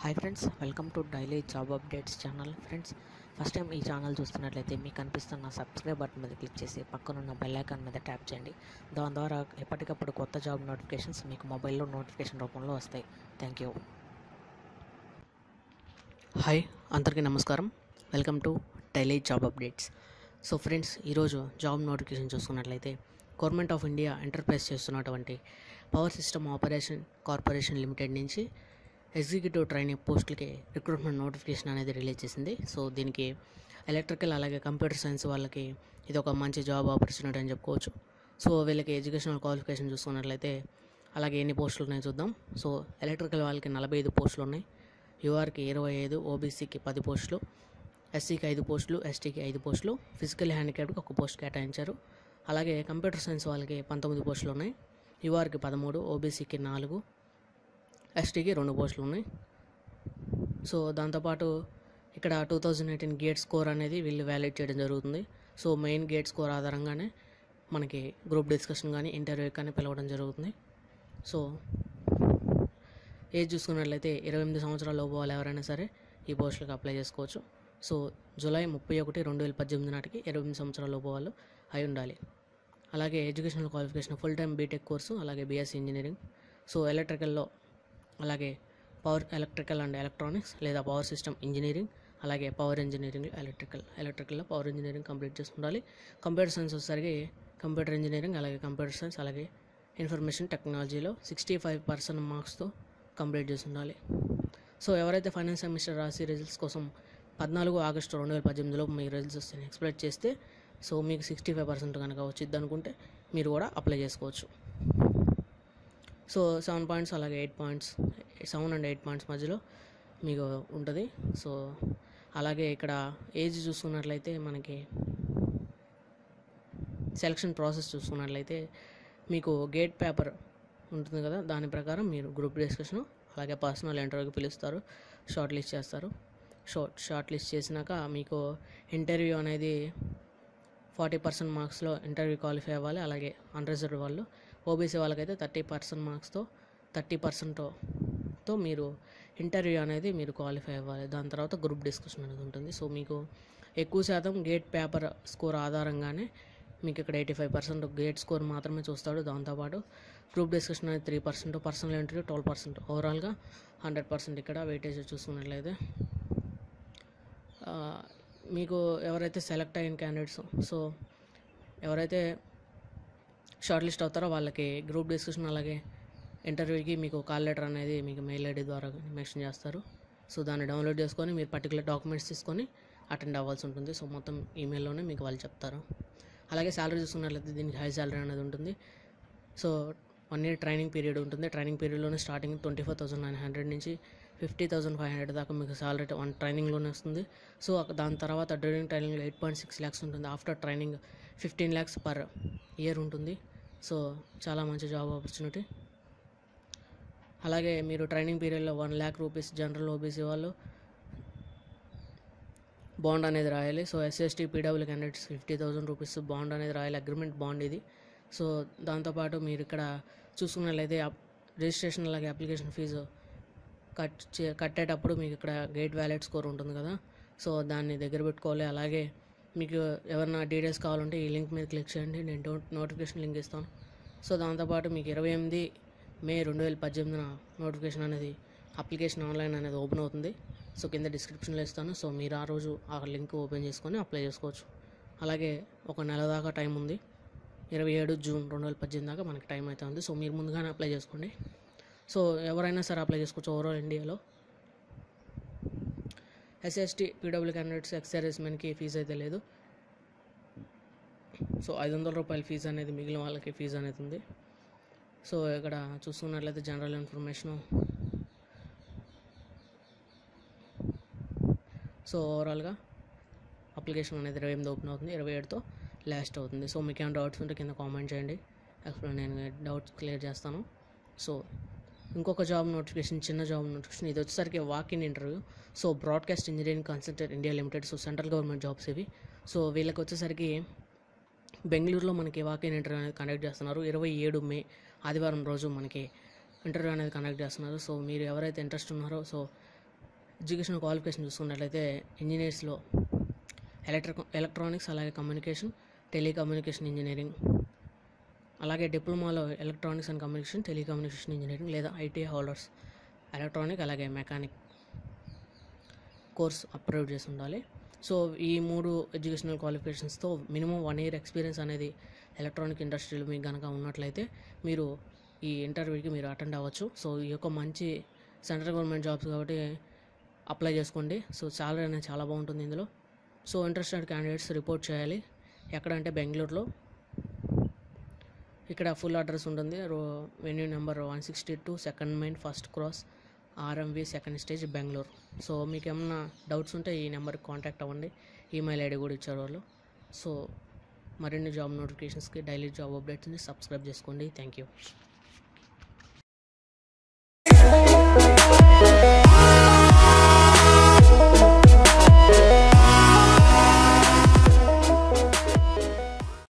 Hi friends, welcome to daily job updates channel. Friends, first time ఈ channel చూస్తున్నట్లయితే మీకు కనిపిస్తున్న సబ్స్క్రైబ్ బటన్ మీద క్లిక్ చేసి పక్కనున్న బెల్ ఐకాన్ మీద ట్యాప్ చేయండి. దాని ద్వారా ఎప్పటికప్పుడు కొత్త జాబ్ నోటిఫికేషన్స్ మీకు మొబైల్లో నోటిఫికేషన్ రూపంలో వస్తాయి. Thank you. హాయ్, అందరికీ నమస్కారం. Welcome to daily job updates. So friends, ఈరోజు జాబ్ నోటిఫికేషన్ చూసుకున్నట్లయితే గవర్నమెంట్ ఆఫ్ ఇండియా ఎంటర్ప్రైజ్ చేస్తున్నటువంటి power system operation corporation limited నుంచి ఎగ్జిక్యూటివ్ ట్రైనింగ్ పోస్టులకి రిక్రూట్మెంట్ నోటిఫికేషన్ అనేది రిలీజ్ చేసింది. సో దీనికి ఎలక్ట్రికల్ అలాగే కంప్యూటర్ సైన్స్ వాళ్ళకి ఇది ఒక మంచి జాబ్ ఆపర్చునిటీ అని చెప్పుకోవచ్చు. సో వీళ్ళకి ఎడ్యుకేషనల్ క్వాలిఫికేషన్ చూసుకున్నట్లయితే అలాగే ఎన్ని పోస్టులు ఉన్నాయో చూద్దాం. సో ఎలక్ట్రికల్ వాళ్ళకి 45 పోస్టులు ఉన్నాయి, యూఆర్కి 25, ఓబీసీకి 10 పోస్టులు, ఎస్సీకి 5 పోస్టులు, ఎస్టీకి 5 పోస్టులు, ఫిజికల్ హ్యాండిక్యాప్కి 1 పోస్ట్ కేటాయించారు. అలాగే కంప్యూటర్ సైన్స్ వాళ్ళకి 19 పోస్టులు ఉన్నాయి, యూఆర్కి 13, ఓబీసీకి 4, ఎస్టీకి 2 పోస్టులు ఉన్నాయి. సో దాంతోపాటు ఇక్కడ 2018 గేట్ స్కోర్ అనేది వీళ్ళు వ్యాలిడ్ చేయడం జరుగుతుంది. సో మెయిన్ గేట్ స్కోర్ ఆధారంగానే మనకి గ్రూప్ డిస్కషన్ కానీ ఇంటర్వ్యూ కానీ పిలవడం జరుగుతుంది. సో ఏజ్ చూసుకున్నట్లయితే 28 సంవత్సరాల లోపు వాళ్ళు ఎవరైనా సరే ఈ పోస్టులకు అప్లై చేసుకోవచ్చు. సో జూలై 31, 2018 నాటికి 28 సంవత్సరాల లోపు వాళ్ళు అయి ఉండాలి. అలాగే educational qualification full time BTech course అలాగే బీఎస్సీ ఇంజనీరింగ్. సో ఎలక్ట్రికల్లో అలాగే పవర్ ఎలక్ట్రికల్ అండ్ ఎలక్ట్రానిక్స్ లేదా పవర్ సిస్టమ్ ఇంజనీరింగ్ అలాగే పవర్ ఇంజనీరింగ్ ఎలక్ట్రికల్లో పవర్ ఇంజనీరింగ్ కంప్లీట్ చేసి ఉండాలి. కంప్యూటర్ సైన్స్ వచ్చేసరికి కంప్యూటర్ ఇంజనీరింగ్ అలాగే కంప్యూటర్ సైన్స్ అలాగే ఇన్ఫర్మేషన్ టెక్నాలజీలో 65% మార్క్స్తో కంప్లీట్ చేసి ఉండాలి. సో ఎవరైతే ఫైనల్ సెమిస్టర్ రాసి రిజల్ట్స్ కోసం 14 ఆగస్టు 2018లో మీ రిజల్ట్స్ వస్తే ఎక్స్పెక్ట్ చేస్తే సో మీకు 65% కనుక వచ్చింది అనుకుంటే మీరు కూడా అప్లై చేసుకోవచ్చు. సో 7 పాయింట్స్ అలాగే 8 పాయింట్స్, 7 and 8 పాయింట్స్ మధ్యలో మీకు ఉంటుంది. సో అలాగే ఇక్కడ ఏజ్ చూసుకున్నట్లయితే మనకి సెలక్షన్ ప్రాసెస్ చూసుకున్నట్లయితే మీకు గేట్ పేపర్ ఉంటుంది కదా, దాని ప్రకారం మీరు గ్రూప్ డిస్కషన్ అలాగే పర్సనల్ ఇంటర్వ్యూకి పిలుస్తారు, షార్ట్ లిస్ట్ చేస్తారు. షార్ట్ లిస్ట్ చేసినాక మీకు ఇంటర్వ్యూ అనేది 40% మార్క్స్లో ఇంటర్వ్యూ క్వాలిఫై అవ్వాలి. అలాగే అన్రిజర్వ్డ్ వాళ్ళు ఓబీసీ వాళ్ళకైతే 30% మార్క్స్తో 30%తో మీరు ఇంటర్వ్యూ అనేది మీరు క్వాలిఫై అవ్వాలి. దాని తర్వాత గ్రూప్ డిస్కషన్ అనేది ఉంటుంది. సో మీకు ఎక్కువ శాతం గేట్ పేపర్ స్కోర్ ఆధారంగానే మీకు ఇక్కడ 85% గేట్ స్కోర్ మాత్రమే చూస్తాడు. దాంతోపాటు గ్రూప్ డిస్కషన్ అనేది 3%, పర్సనల్ ఇంటర్వ్యూ 12%, ఓవరాల్గా 100% ఇక్కడ వెయిటేజ్ చూసుకున్నట్లయితే మీకు ఎవరైతే సెలెక్ట్ అయిన క్యాండిడేట్స్ సో ఎవరైతే షార్ట్ లిస్ట్ అవుతారో వాళ్ళకి గ్రూప్ డిస్కషన్ అలాగే ఇంటర్వ్యూకి మీకు కాల్ లెటర్ అనేది మీకు మెయిల్ ఐడి ద్వారా మెన్షన్ చేస్తారు. సో దాన్ని డౌన్లోడ్ చేసుకొని మీరు పర్టికులర్ డాక్యుమెంట్స్ తీసుకొని అటెండ్ అవ్వాల్సి ఉంటుంది. సో మొత్తం ఈమెయిల్లోనే మీకు వాళ్ళు చెప్తారు. అలాగే శాలరీ చూసుకున్నట్లయితే దీనికి హై శాలరీ అనేది ఉంటుంది. సో 1 year ట్రైనింగ్ పీరియడ్ ఉంటుంది. ట్రైనింగ్ పీరియడ్లోనే స్టార్టింగ్ 24,900 నుంచి 50,500 దాకా మీకు సాలరీ ట్రైనింగ్లోనే వస్తుంది. సో దాని తర్వాత డ్యూరింగ్ ట్రైనింగ్లో 8.6 lakhs ఉంటుంది. After training 15 lakhs per year ఉంటుంది. సో చాలా మంచి జాబ్ ఆపర్చునిటీ. అలాగే మీరు ట్రైనింగ్ పీరియడ్లో 1 lakh rupees జనరల్ ఓబీసీ వాళ్ళు బాండ్ అనేది రాయాలి. So SST PW candidates 50,000 rupees bond అనేది రాయాలి, అగ్రిమెంట్ బాండ్ ఇది. సో దాంతోపాటు మీరు ఇక్కడ చూసుకున్నట్లయితే రిజిస్ట్రేషన్ అలాగే అప్లికేషన్ ఫీజు కట్టేటప్పుడు మీకు ఇక్కడ గేట్ వ్యాలిడ్ స్కోర్ ఉంటుంది కదా, సో దాన్ని దగ్గర పెట్టుకోవాలి. అలాగే మీకు ఎవరైనా డీటెయిల్స్ కావాలంటే ఈ లింక్ మీద క్లిక్ చేయండి, నేను నోటిఫికేషన్ లింక్ ఇస్తాను. సో దాంతోపాటు మీకు 28 మే 2018 నోటిఫికేషన్ అనేది అప్లికేషన్ ఆన్లైన్ అనేది ఓపెన్ అవుతుంది. సో కింద డిస్క్రిప్షన్లో ఇస్తాను. సో మీరు ఆ రోజు ఆ లింక్ ఓపెన్ చేసుకొని అప్లై చేసుకోవచ్చు. అలాగే 1 నెల దాకా టైం ఉంది, 27 జూన్ 2018 దాకా మనకి టైం అయితే ఉంది. సో మీరు ముందుగానే అప్లై చేసుకోండి. సో ఎవరైనా సరే అప్లై చేసుకోవచ్చు ఓవరాల్ ఇండియాలో. ఎస్ఎస్టీ పీడబ్ల్యూ క్యాండిడేట్స్ ఎక్స్సర్వీస్మెన్కి ఫీజు అయితే లేదు. సో ₹500 ఫీజు అనేది మిగిలిన వాళ్ళకి ఫీజు అనేది ఉంది. సో ఇక్కడ చూసుకున్నట్లయితే జనరల్ ఇన్ఫర్మేషను. సో ఓవరాల్గా అప్లికేషన్ అనేది 28 ఓపెన్ అవుతుంది, 27తో లాస్ట్ అవుతుంది. సో మీకు ఏమైనా డౌట్స్ ఉంటే కింద కామెంట్ చేయండి, ఎక్స్ప్లెయిన్ నేను డౌట్స్ క్లియర్ చేస్తాను. సో ఇంకొక జాబ్ నోటిఫికేషన్, చిన్న జాబ్ నోటిఫికేషన్, ఇది వచ్చేసరికి walk in interview. So broadcast engineering consultant India limited. So central government jobs ఇవి. సో వీళ్ళకి వచ్చేసరికి బెంగళూరులో మనకి వాక్ ఇన్ ఇంటర్వ్యూ అనేది కండక్ట్ చేస్తున్నారు. 27 మే ఆదివారం రోజు మనకి ఇంటర్వ్యూ అనేది కండక్ట్ చేస్తున్నారు. సో మీరు ఎవరైతే ఇంట్రెస్ట్ ఉన్నారో సో ఎడ్యుకేషన్ క్వాలిఫికేషన్ చూసుకున్నట్లయితే ఇంజనీర్స్లో ఎలక్ట్రానిక్స్ అలాగే కమ్యూనికేషన్, టెలికమ్యూనికేషన్ ఇంజనీరింగ్, అలాగే డిప్లొమాలో electronics and communication, telecommunication engineering లేదా ఐటీఐ హోల్డర్స్ ఎలక్ట్రానిక్ అలాగే మెకానిక్ కోర్స్ అప్రూవ్ చేసి ఉండాలి. సో ఈ మూడు ఎడ్యుకేషనల్ క్వాలిఫికేషన్స్తో మినిమం 1 year ఎక్స్పీరియన్స్ అనేది ఎలక్ట్రానిక్ ఇండస్ట్రీలో మీకు కనుక ఉన్నట్లయితే మీరు ఈ ఇంటర్వ్యూకి మీరు అటెండ్ అవ్వచ్చు. సో ఈ యొక్క మంచి సెంట్రల్ గవర్నమెంట్ జాబ్స్ కాబట్టి అప్లై చేసుకోండి. సో శాలరీ అనేది చాలా బాగుంటుంది ఇందులో. సో ఇంట్రెస్టెడ్ క్యాండిడేట్స్ రిపోర్ట్ చేయాలి. ఎక్కడంటే బెంగళూరులో. ఇక్కడ ఫుల్ అడ్రస్ ఉంటుంది. Venue number 162 second main first cross RMV 2nd stage బెంగళూరు. సో మీకు ఏమన్నా డౌట్స్ ఉంటే ఈ నెంబర్కి కాంటాక్ట్ అవ్వండి. ఈమెయిల్ ఐడి కూడా ఇచ్చారు వాళ్ళు. సో మరిన్ని జాబ్ నోటిఫికేషన్స్కి డైలీ జాబ్ అప్డేట్స్ని సబ్స్క్రైబ్ చేసుకోండి. Thank you.